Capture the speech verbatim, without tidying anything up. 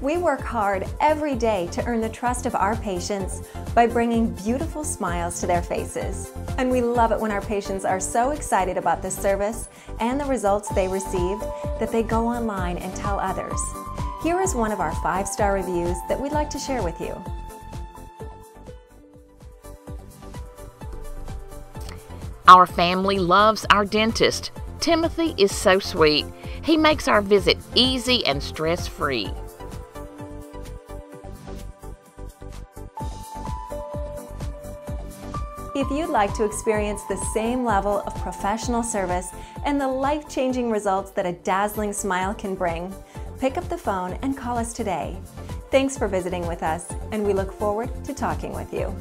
We work hard every day to earn the trust of our patients by bringing beautiful smiles to their faces. And we love it when our patients are so excited about this service and the results they receive that they go online and tell others. Here is one of our five-star reviews that we'd like to share with you. Our family loves our dentist. Timothy is so sweet. He makes our visit easy and stress-free. If you'd like to experience the same level of professional service and the life-changing results that a dazzling smile can bring, pick up the phone and call us today. Thanks for visiting with us, and we look forward to talking with you.